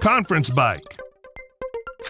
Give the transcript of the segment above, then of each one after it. Conference Bike.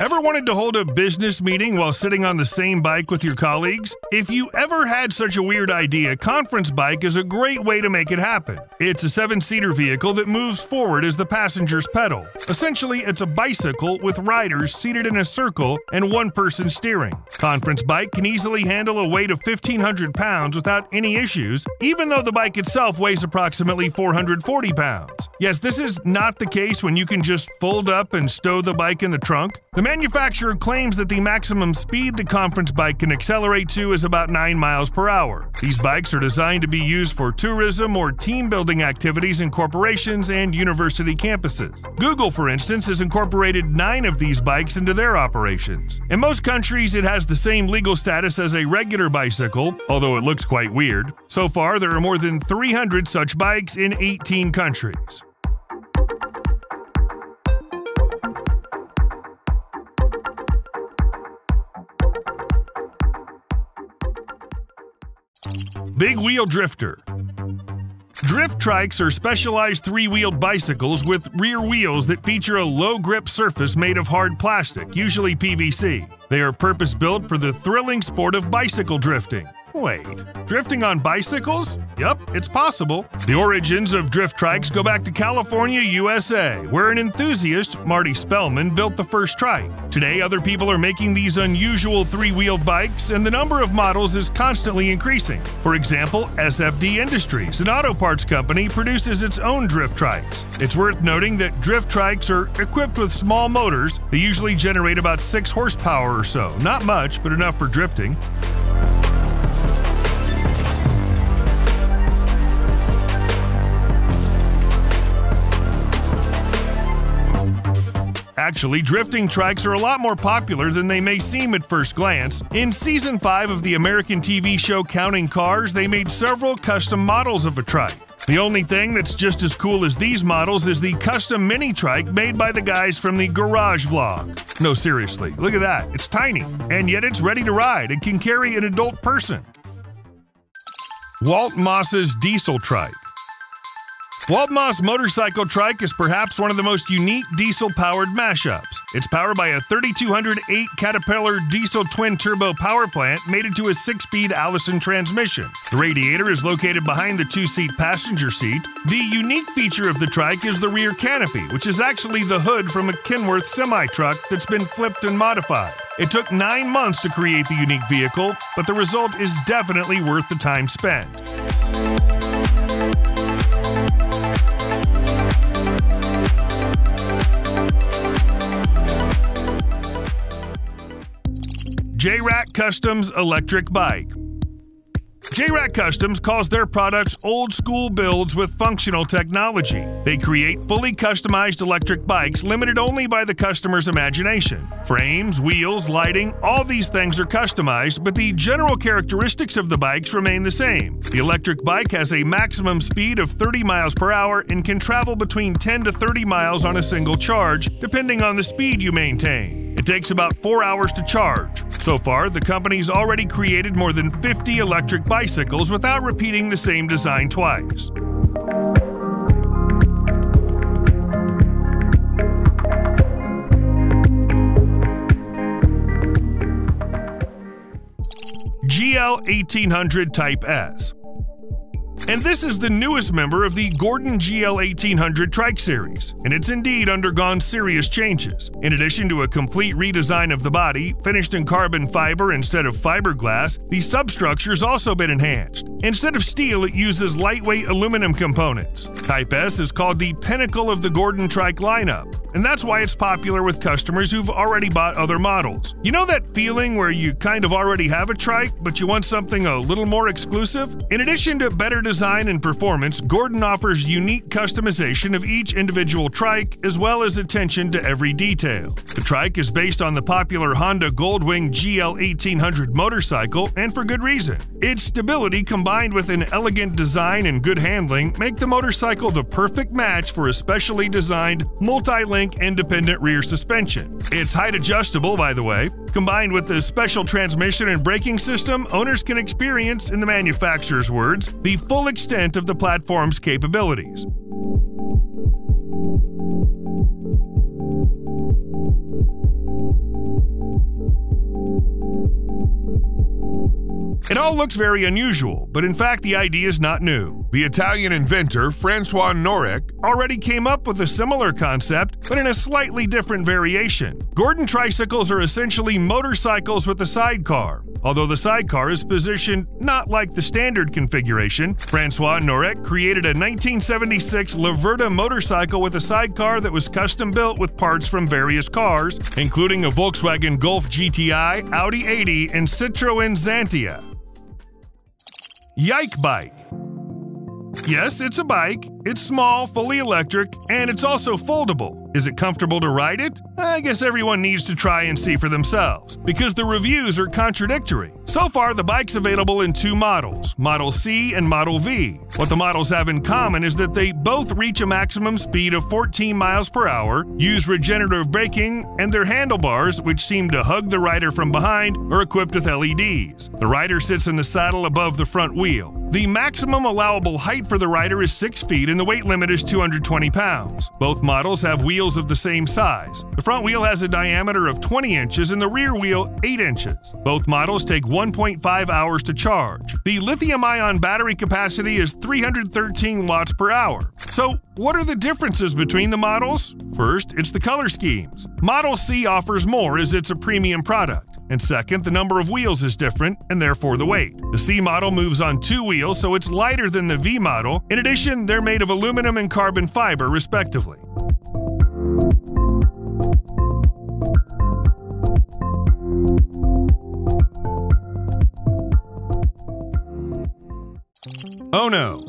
Ever wanted to hold a business meeting while sitting on the same bike with your colleagues? If you ever had such a weird idea, Conference Bike is a great way to make it happen. It's a 7-seater vehicle that moves forward as the passengers pedal. Essentially, it's a bicycle with riders seated in a circle and one person steering. Conference Bike can easily handle a weight of 1,500 pounds without any issues, even though the bike itself weighs approximately 440 pounds. Yes, this is not the case when you can just fold up and stow the bike in the trunk. The manufacturer claims that the maximum speed the Conference Bike can accelerate to is about 9 miles per hour. These bikes are designed to be used for tourism or team-building activities in corporations and university campuses. Google, for instance, has incorporated 9 of these bikes into their operations. In most countries, it has the same legal status as a regular bicycle, although it looks quite weird. So far, there are more than 300 such bikes in 18 countries. Big Wheel Drifter. Drift trikes are specialized three-wheeled bicycles with rear wheels that feature a low-grip surface made of hard plastic, usually PVC. They are purpose-built for the thrilling sport of bicycle drifting. Wait, drifting on bicycles? Yep, it's possible. The origins of drift trikes go back to California, USA, where an enthusiast, Marty Spellman, built the first trike. Today, other people are making these unusual three-wheeled bikes, and the number of models is constantly increasing. For example, SFD Industries, an auto parts company, produces its own drift trikes. It's worth noting that drift trikes are equipped with small motors. They usually generate about 6 horsepower or so. Not much, but enough for drifting. Actually, drifting trikes are a lot more popular than they may seem at first glance. In Season 5 of the American TV show Counting Cars, they made several custom models of a trike. The only thing that's just as cool as these models is the custom mini trike made by the guys from the Garage Vlog. No, seriously, look at that. It's tiny, and yet it's ready to ride. It can carry an adult person. Walt Moss's Diesel Trike. Walt Moss motorcycle trike is perhaps one of the most unique diesel-powered mashups. It's powered by a 3208 Caterpillar diesel twin-turbo power plant mated to a 6-speed Allison transmission. The radiator is located behind the 2-seat passenger seat. The unique feature of the trike is the rear canopy, which is actually the hood from a Kenworth semi-truck that's been flipped and modified. It took 9 months to create the unique vehicle, but the result is definitely worth the time spent. Jrat Customs Electric Bike. Jrat Customs calls their products old-school builds with functional technology. They create fully customized electric bikes limited only by the customer's imagination. Frames, wheels, lighting, all these things are customized, but the general characteristics of the bikes remain the same. The electric bike has a maximum speed of 30 miles per hour and can travel between 10 to 30 miles on a single charge, depending on the speed you maintain. It takes about 4 hours to charge. So far, the company's already created more than 50 electric bicycles without repeating the same design twice. GL1800 Type S. And this is the newest member of the Gordon GL1800 trike series, and it's indeed undergone serious changes. In addition to a complete redesign of the body, finished in carbon fiber instead of fiberglass, the substructure's also been enhanced. Instead of steel, it uses lightweight aluminum components. Type S is called the pinnacle of the Gordon trike lineup, and that's why it's popular with customers who've already bought other models. You know that feeling where you kind of already have a trike, but you want something a little more exclusive? In addition to better design and performance, Gordon offers unique customization of each individual trike, as well as attention to every detail. The trike is based on the popular Honda Goldwing GL1800 motorcycle, and for good reason. Its stability combined with an elegant design and good handling make the motorcycle the perfect match for a specially designed multi-link independent rear suspension. It's height adjustable, by the way. Combined with the special transmission and braking system, owners can experience, in the manufacturer's words, the full extent of the platform's capabilities. It all looks very unusual, but in fact the idea is not new. The Italian inventor Francois Norek already came up with a similar concept, but in a slightly different variation. Gordon tricycles are essentially motorcycles with a sidecar. Although the sidecar is positioned not like the standard configuration, Francois Norek created a 1976 Laverda motorcycle with a sidecar that was custom built with parts from various cars, including a Volkswagen Golf GTI, Audi 80, and Citroën Xantia. YikeBike. Yes, it's a bike. It's small, fully electric, and it's also foldable. Is it comfortable to ride it? I guess everyone needs to try and see for themselves, because the reviews are contradictory. So far, the bike's available in two models, Model C and Model V. What the models have in common is that they both reach a maximum speed of 14 miles per hour, use regenerative braking, and their handlebars, which seem to hug the rider from behind, are equipped with LEDs. The rider sits in the saddle above the front wheel. The maximum allowable height for the rider is 6 feet and the weight limit is 220 pounds. Both models have wheels of the same size. The front wheel has a diameter of 20 inches and the rear wheel 8 inches. Both models take 1.5 hours to charge. The lithium-ion battery capacity is 313 watts per hour. So, what are the differences between the models? First, it's the color schemes. Model C offers more as it's a premium product. And second, the number of wheels is different, and therefore the weight. The C model moves on 2 wheels, so it's lighter than the V model. In addition, they're made of aluminum and carbon fiber, respectively. Ono.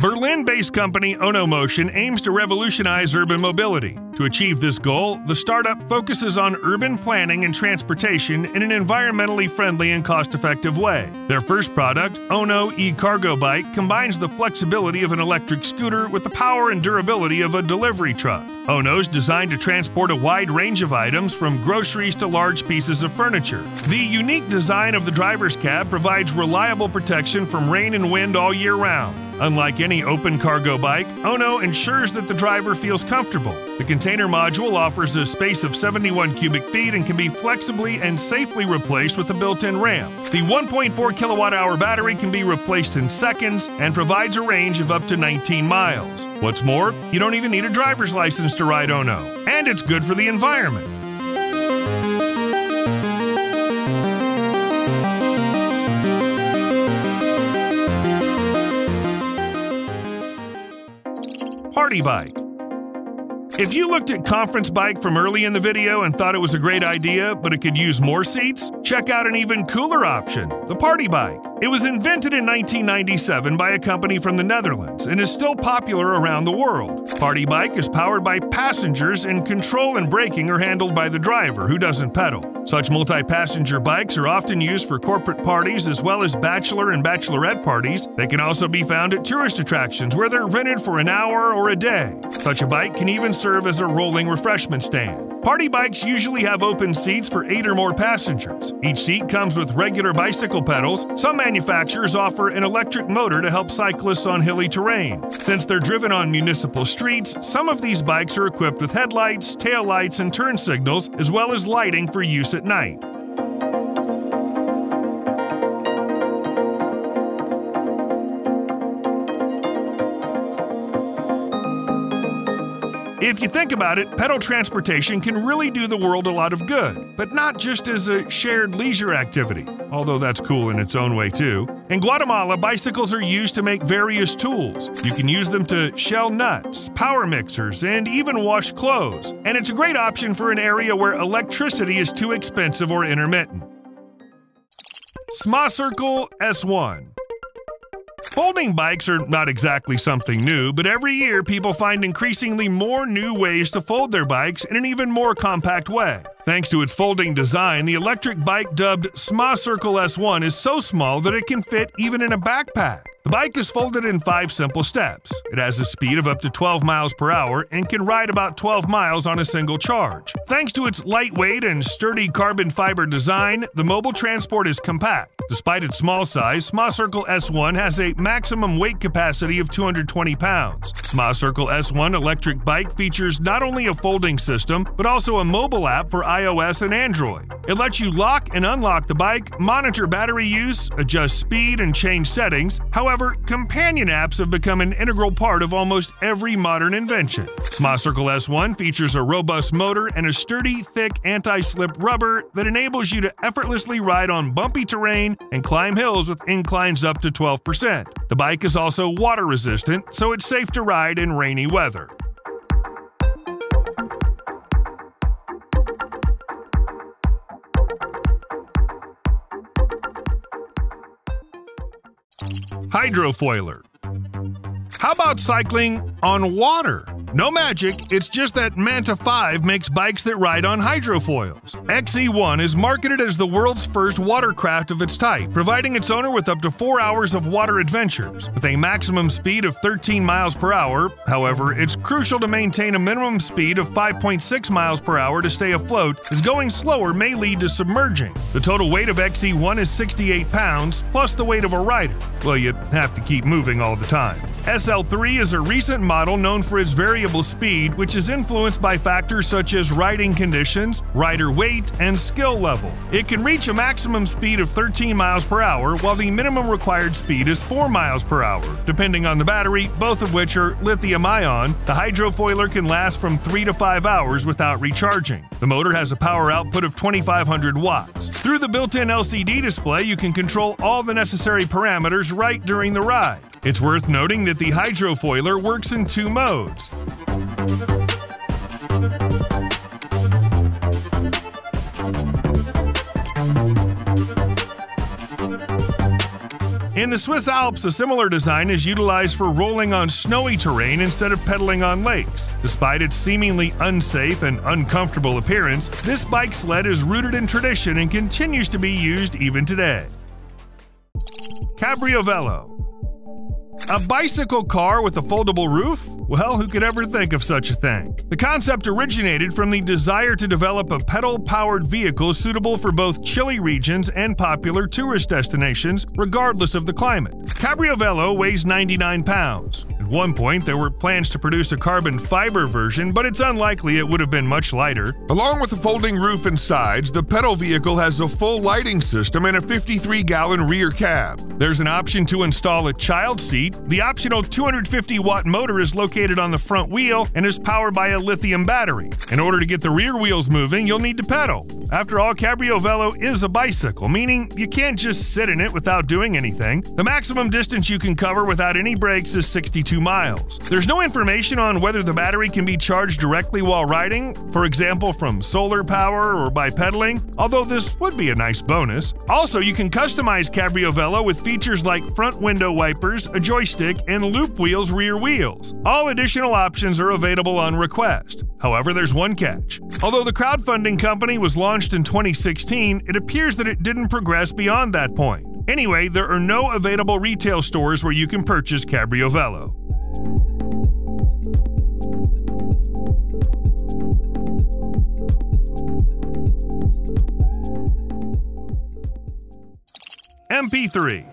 Berlin-based company Ono Motion aims to revolutionize urban mobility. To achieve this goal, the startup focuses on urban planning and transportation in an environmentally friendly and cost-effective way. Their first product, Ono eCargo Bike, combines the flexibility of an electric scooter with the power and durability of a delivery truck. Ono's designed to transport a wide range of items from groceries to large pieces of furniture. The unique design of the driver's cab provides reliable protection from rain and wind all year round. Unlike any open cargo bike, Ono ensures that the driver feels comfortable. The container module offers a space of 71 cubic feet and can be flexibly and safely replaced with a built-in ramp. The 1.4 kilowatt-hour battery can be replaced in seconds and provides a range of up to 19 miles. What's more, you don't even need a driver's license to ride Ono, and it's good for the environment. Party Bike. If you looked at Conference Bike from early in the video and thought it was a great idea, but it could use more seats, check out an even cooler option, the Party Bike. It was invented in 1997 by a company from the Netherlands and is still popular around the world. Party Bike is powered by passengers and control and braking are handled by the driver, who doesn't pedal. Such multi-passenger bikes are often used for corporate parties as well as bachelor and bachelorette parties. They can also be found at tourist attractions where they're rented for an hour or a day. Such a bike can even serve as a rolling refreshment stand. Party bikes usually have open seats for 8 or more passengers. Each seat comes with regular bicycle pedals. Some manufacturers offer an electric motor to help cyclists on hilly terrain. Since they're driven on municipal streets, some of these bikes are equipped with headlights, taillights, and turn signals, as well as lighting for use at night. If you think about it, pedal transportation can really do the world a lot of good, but not just as a shared leisure activity, although that's cool in its own way too. In Guatemala, bicycles are used to make various tools. You can use them to shell nuts, power mixers, and even wash clothes. And it's a great option for an area where electricity is too expensive or intermittent. Smacircle S1. Folding bikes are not exactly something new, but every year people find increasingly more new ways to fold their bikes in an even more compact way. Thanks to its folding design, the electric bike dubbed Smacircle S1 is so small that it can fit even in a backpack. The bike is folded in 5 simple steps. It has a speed of up to 12 miles per hour and can ride about 12 miles on a single charge. Thanks to its lightweight and sturdy carbon fiber design, the mobile transport is compact. Despite its small size, Smacircle S1 has a maximum weight capacity of 220 pounds. Smacircle S1 electric bike features not only a folding system, but also a mobile app for iOS and Android. It lets you lock and unlock the bike, monitor battery use, adjust speed, and change settings. However, companion apps have become an integral part of almost every modern invention. Smacircle S1 features a robust motor and a sturdy, thick, anti-slip rubber that enables you to effortlessly ride on bumpy terrain and climb hills with inclines up to 12%. The bike is also water resistant, so it's safe to ride in rainy weather. Hydrofoiler. How about cycling on water? No magic, it's just that Manta 5 makes bikes that ride on hydrofoils. XE1 is marketed as the world's first watercraft of its type, providing its owner with up to 4 hours of water adventures, with a maximum speed of 13 miles per hour. However, it's crucial to maintain a minimum speed of 5.6 miles per hour to stay afloat, as going slower may lead to submerging. The total weight of XE1 is 68 pounds, plus the weight of a rider. Well, you have to keep moving all the time. SL3 is a recent model known for its variable speed, which is influenced by factors such as riding conditions, rider weight, and skill level. It can reach a maximum speed of 13 miles per hour, while the minimum required speed is 4 miles per hour, depending on the battery, both of which are lithium-ion. The hydrofoiler can last from 3 to 5 hours without recharging. The motor has a power output of 2,500 watts. Through the built-in LCD display, you can control all the necessary parameters right during the ride. It's worth noting that the hydrofoiler works in 2 modes. In the Swiss Alps, a similar design is utilized for rolling on snowy terrain instead of pedaling on lakes. Despite its seemingly unsafe and uncomfortable appearance, this bike sled is rooted in tradition and continues to be used even today. Cabriovelo. A bicycle car with a foldable roof? Well, who could ever think of such a thing? The concept originated from the desire to develop a pedal-powered vehicle suitable for both chilly regions and popular tourist destinations, regardless of the climate. Cabriovelo weighs 99 pounds. At one point, there were plans to produce a carbon fiber version, but it's unlikely it would have been much lighter. Along with a folding roof and sides, the pedal vehicle has a full lighting system and a 53-gallon rear cab. There's an option to install a child seat. The optional 250-watt motor is located on the front wheel and is powered by a lithium battery. In order to get the rear wheels moving, you'll need to pedal. After all, Cabriovelo is a bicycle, meaning you can't just sit in it without doing anything. The maximum distance you can cover without any brakes is 62 miles. There's no information on whether the battery can be charged directly while riding, for example from solar power or by pedaling, although this would be a nice bonus. Also, you can customize Cabriovelo with features like front window wipers, a joystick, and loop wheels rear wheels. All additional options are available on request. However, there's one catch. Although the crowdfunding company was launched in 2016, it appears that it didn't progress beyond that point. Anyway, there are no available retail stores where you can purchase Cabriovelo. MP3.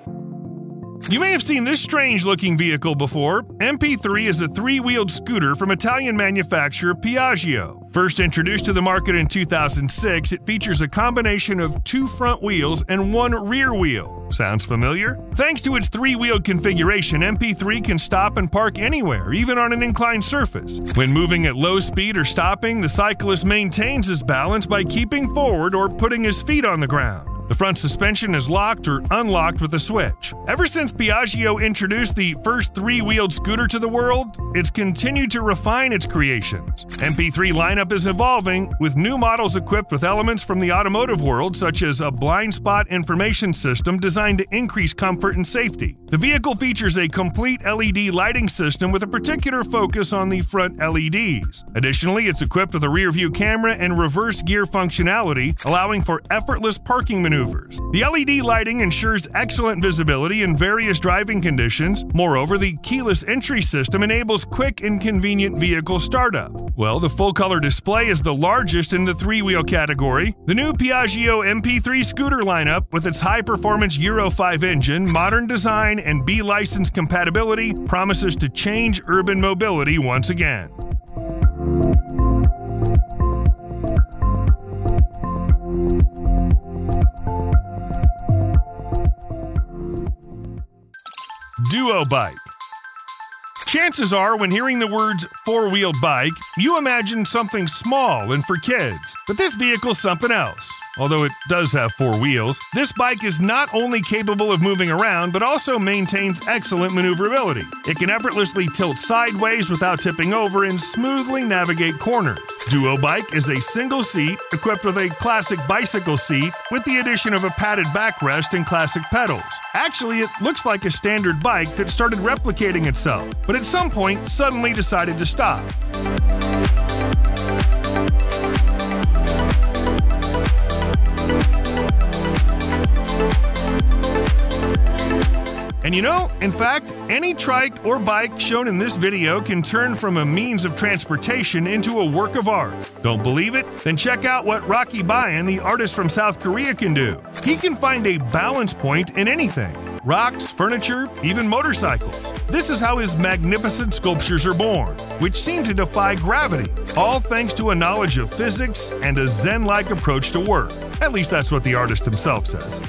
You may have seen this strange-looking vehicle before. MP3 is a 3-wheeled scooter from Italian manufacturer Piaggio. First introduced to the market in 2006, it features a combination of 2 front wheels and 1 rear wheel. Sounds familiar? Thanks to its 3-wheeled configuration, MP3 can stop and park anywhere, even on an inclined surface. When moving at low speed or stopping, the cyclist maintains his balance by keeping forward or putting his feet on the ground. The front suspension is locked or unlocked with a switch. Ever since Piaggio introduced the first 3-wheeled scooter to the world, it's continued to refine its creations. MP3 lineup is evolving, with new models equipped with elements from the automotive world, such as a blind spot information system designed to increase comfort and safety. The vehicle features a complete LED lighting system with a particular focus on the front LEDs. Additionally, it's equipped with a rear-view camera and reverse gear functionality, allowing for effortless parking maneuvers. The LED lighting ensures excellent visibility in various driving conditions. Moreover, the keyless entry system enables quick and convenient vehicle startup. Well, the full-color display is the largest in the 3-wheel category. The new Piaggio MP3 scooter lineup, with its high-performance Euro 5 engine, modern design, and B license compatibility, promises to change urban mobility once again. Duo Bike. Chances are, when hearing the words four-wheeled bike, you imagine something small and for kids, but this vehicle's something else. Although it does have four wheels, this bike is not only capable of moving around, but also maintains excellent maneuverability. It can effortlessly tilt sideways without tipping over and smoothly navigate corners. Duo Bike is a single seat equipped with a classic bicycle seat with the addition of a padded backrest and classic pedals. Actually, it looks like a standard bike that started replicating itself, but at some point suddenly decided to stop. And you know, in fact, any trike or bike shown in this video can turn from a means of transportation into a work of art. Don't believe it? Then check out what Rocky Byun, the artist from South Korea, can do. He can find a balance point in anything. Rocks, furniture, even motorcycles. This is how his magnificent sculptures are born, which seem to defy gravity, all thanks to a knowledge of physics and a zen-like approach to work. At least that's what the artist himself says.